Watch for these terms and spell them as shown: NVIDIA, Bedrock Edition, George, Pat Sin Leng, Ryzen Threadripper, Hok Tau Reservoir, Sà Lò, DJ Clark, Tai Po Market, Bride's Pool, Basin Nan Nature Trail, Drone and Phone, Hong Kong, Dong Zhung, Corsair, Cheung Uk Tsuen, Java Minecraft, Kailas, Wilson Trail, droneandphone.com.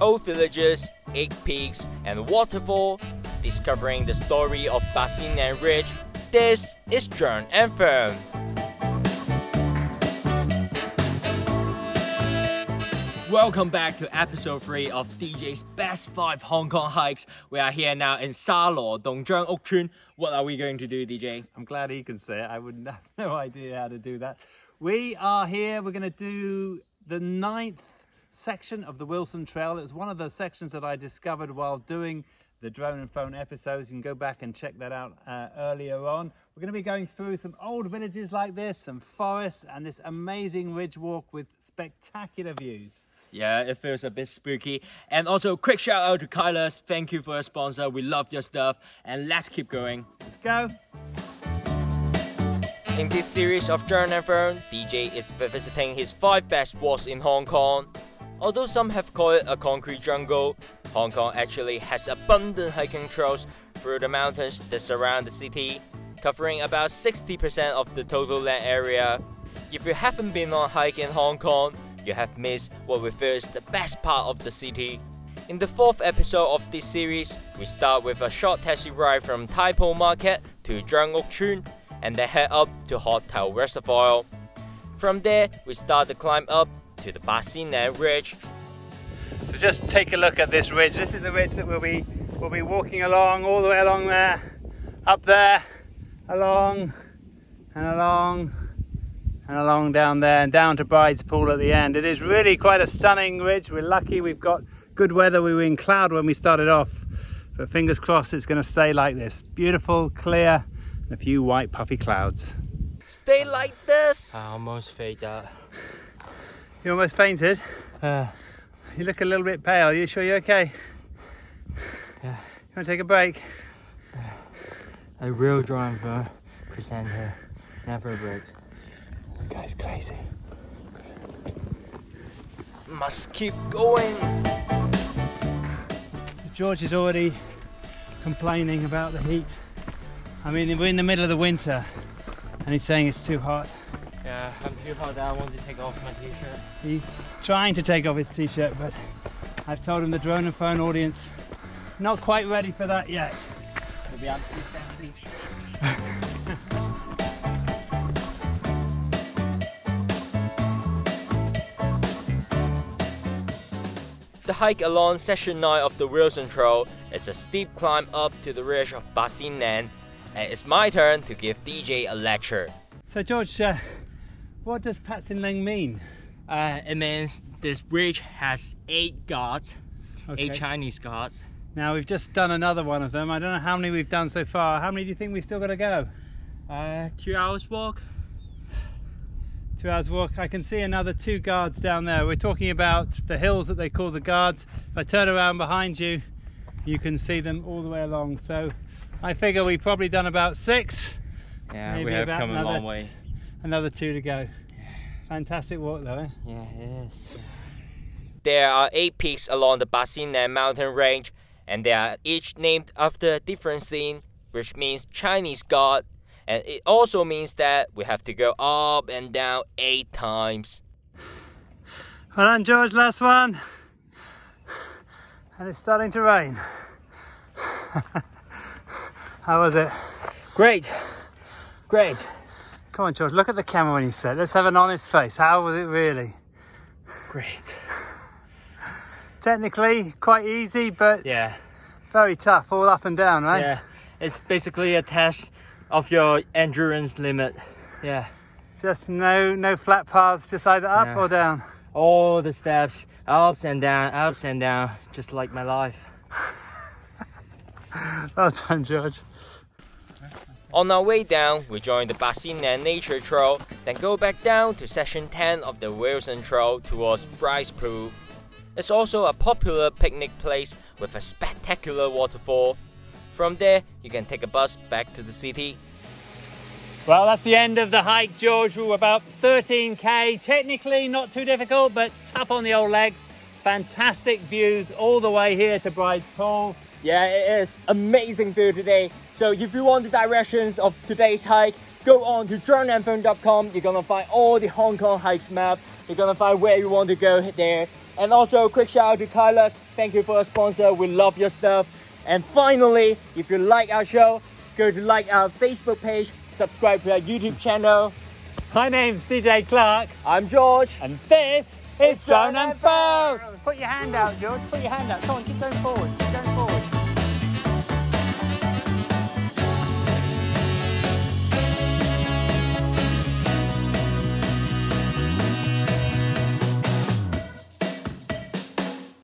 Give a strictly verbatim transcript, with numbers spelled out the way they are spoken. old villages, egg peaks, and waterfall, discovering the story of Basin Nan Ridge. This is Drone and Phone. Welcome back to episode three of D J's Best five Hong Kong Hikes. We are here now in Sà Lò, Dong Zhung, Uk Tsuen. What are we going to do, D J? I'm glad he can say it. I wouldn't have no idea how to do that. We are here. We're going to do the ninth section of the Wilson Trail. It was one of the sections that I discovered while doing the Drone and Phone episodes. You can go back and check that out uh, earlier on. We're going to be going through some old villages like this, some forests, and this amazing ridge walk with spectacular views. Yeah, it feels a bit spooky. And also, quick shout out to Kailas. Thank you for your sponsor. We love your stuff. And let's keep going. Let's go. In this series of Drone and Phone, D J is visiting his five best walks in Hong Kong. Although some have called it a concrete jungle, Hong Kong actually has abundant hiking trails through the mountains that surround the city, covering about sixty percent of the total land area. If you haven't been on a hike in Hong Kong, you have missed what we feel is the best part of the city. In the fourth episode of this series, we start with a short taxi ride from Tai Po Market to Cheung Uk Tsuen and then head up to Hok Tau Reservoir. From there, we start the climb up to the Basin Nan Ridge. So just take a look at this ridge. This is the ridge that we'll be, we'll be walking along, all the way along there, up there, along and along. And along down there and down to Bride's Pool at the end. It is really quite a stunning ridge. We're lucky we've got good weather. We were in cloud when we started off, but fingers crossed it's going to stay like this. Beautiful, clear, and a few white puffy clouds. Stay like this. I almost fainted. You almost fainted? Uh, you look a little bit pale. Are you sure you're okay? Yeah. You want to take a break? Uh, a real Drone and presenter never breaks. That guy's crazy. Must keep going. George is already complaining about the heat. I mean, we're in the middle of the winter and he's saying it's too hot. Yeah, I'm too hot that I want to take off my t-shirt. He's trying to take off his t-shirt, but I've told him the Drone and Phone audience not quite ready for that yet. It'll be absolutely sexy. The hike along section nine of the Wilson Trail is a steep climb up to the ridge of Basin Nan, and it's my turn to give D J a lecture. So George, uh, what does Pat Sin Leng mean? Uh, it means this ridge has eight gods, okay. Eight Chinese gods. Now we've just done another one of them. I don't know how many we've done so far. How many do you think we've still got to go? Uh, two hours walk. Two hours walk. I can see another two guards down there. We're talking about the hills that they call the guards. If I turn around behind you, you can see them all the way along. So I figure we've probably done about six. Yeah, maybe we have come another, a long way. Another two to go. Fantastic walk though, eh? Yeah, it is. There are eight peaks along the Basin Nan mountain range, and they are each named after a different scene, which means Chinese god. And it also means that we have to go up and down eight times. Well done, George, last one. And it's starting to rain. How was it? Great, great. Come on, George, look at the camera when you say it. Let's have an honest face. How was it really? Great. Technically, quite easy, but yeah, very tough, all up and down, right? Yeah, it's basically a test of your endurance limit. Yeah, just no no flat paths, just either up, yeah, or down. All the steps, ups and down, ups and down, just like my life. Well done, George. On our way down, we join the Basin Nan Nature Trail, then go back down to section ten of the Wilson Trail towards Bride's Pool. It's also a popular picnic place with a spectacular waterfall. From there, you can take a bus back to the city. Well, that's the end of the hike, George. We're about thirteen K. Technically, not too difficult, but tough on the old legs. Fantastic views all the way here to Bride's Pool. Yeah, it is amazing view today. So if you want the directions of today's hike, go on to drone and phone dot com. You're gonna find all the Hong Kong hikes map. You're gonna find where you want to go there. And also a quick shout out to Kailas. Thank you for a sponsor. We love your stuff. And finally, if you like our show, go to like our Facebook page, subscribe to our YouTube channel. My name's D J Clark. I'm George. And this is Drone and Phone. Put your hand out, George. Put your hand out. Come on, keep going forward. Keep going forward.